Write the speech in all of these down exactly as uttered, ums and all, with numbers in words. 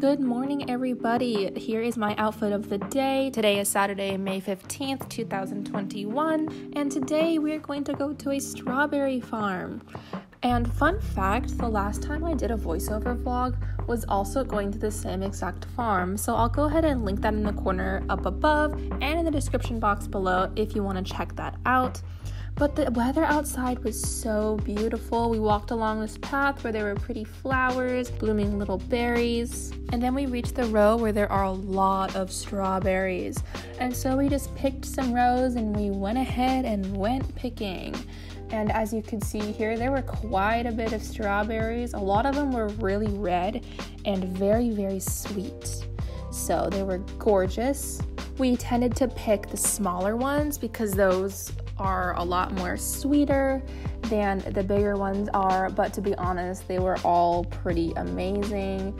Good morning, everybody. Here is my outfit of the day. Today is Saturday, May fifteenth, two thousand twenty-one, and today we are going to go to a strawberry farm. And fun fact, the last time I did a voiceover vlog was also going to the same exact farm, so I'll go ahead and link that in the corner up above and in the description box below if you want to check that out. But the weather outside was so beautiful. We walked along this path where there were pretty flowers, blooming little berries, and then we reached the row where there are a lot of strawberries. And so we just picked some rows and we went ahead and went picking. And as you can see here, there were quite a bit of strawberries. A lot of them were really red and very, very sweet. So they were gorgeous. We tended to pick the smaller ones because those are a lot more sweeter than the bigger ones are, but to be honest, they were all pretty amazing.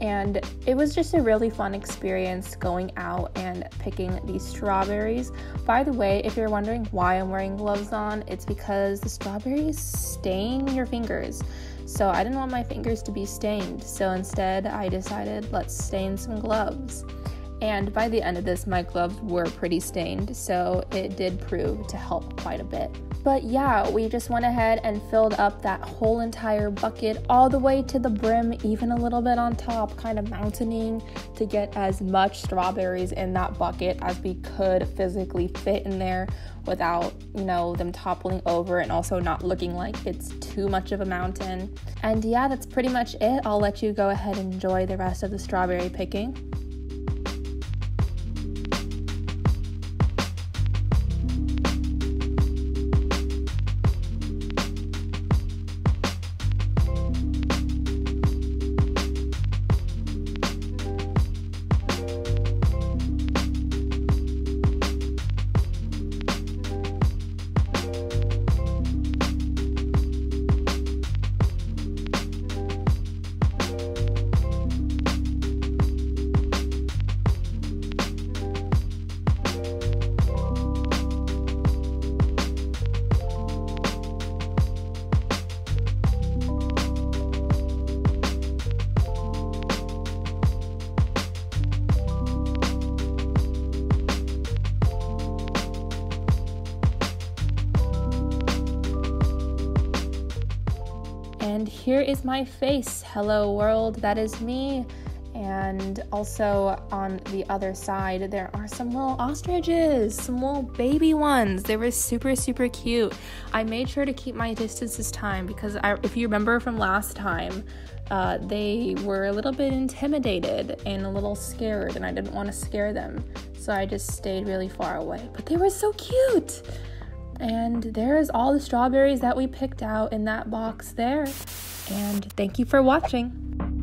And it was just a really fun experience going out and picking these strawberries. By the way, if you're wondering why I'm wearing gloves on, it's because the strawberries stain your fingers. So I didn't want my fingers to be stained. So instead, I decided let's stain some gloves. And by the end of this, my gloves were pretty stained, so it did prove to help quite a bit. But yeah, we just went ahead and filled up that whole entire bucket all the way to the brim, even a little bit on top, kind of mountaineering to get as much strawberries in that bucket as we could physically fit in there without, you know, them toppling over and also not looking like it's too much of a mountain. And yeah, that's pretty much it. I'll let you go ahead and enjoy the rest of the strawberry picking. And here is my face. Hello world, that is me. And also on the other side, there are some little ostriches, some little baby ones. They were super, super cute. I made sure to keep my distance this time because I, if you remember from last time, uh, they were a little bit intimidated and a little scared, and I didn't want to scare them. So I just stayed really far away, but they were so cute. And there's all the strawberries that we picked out in that box there. And thank you for watching.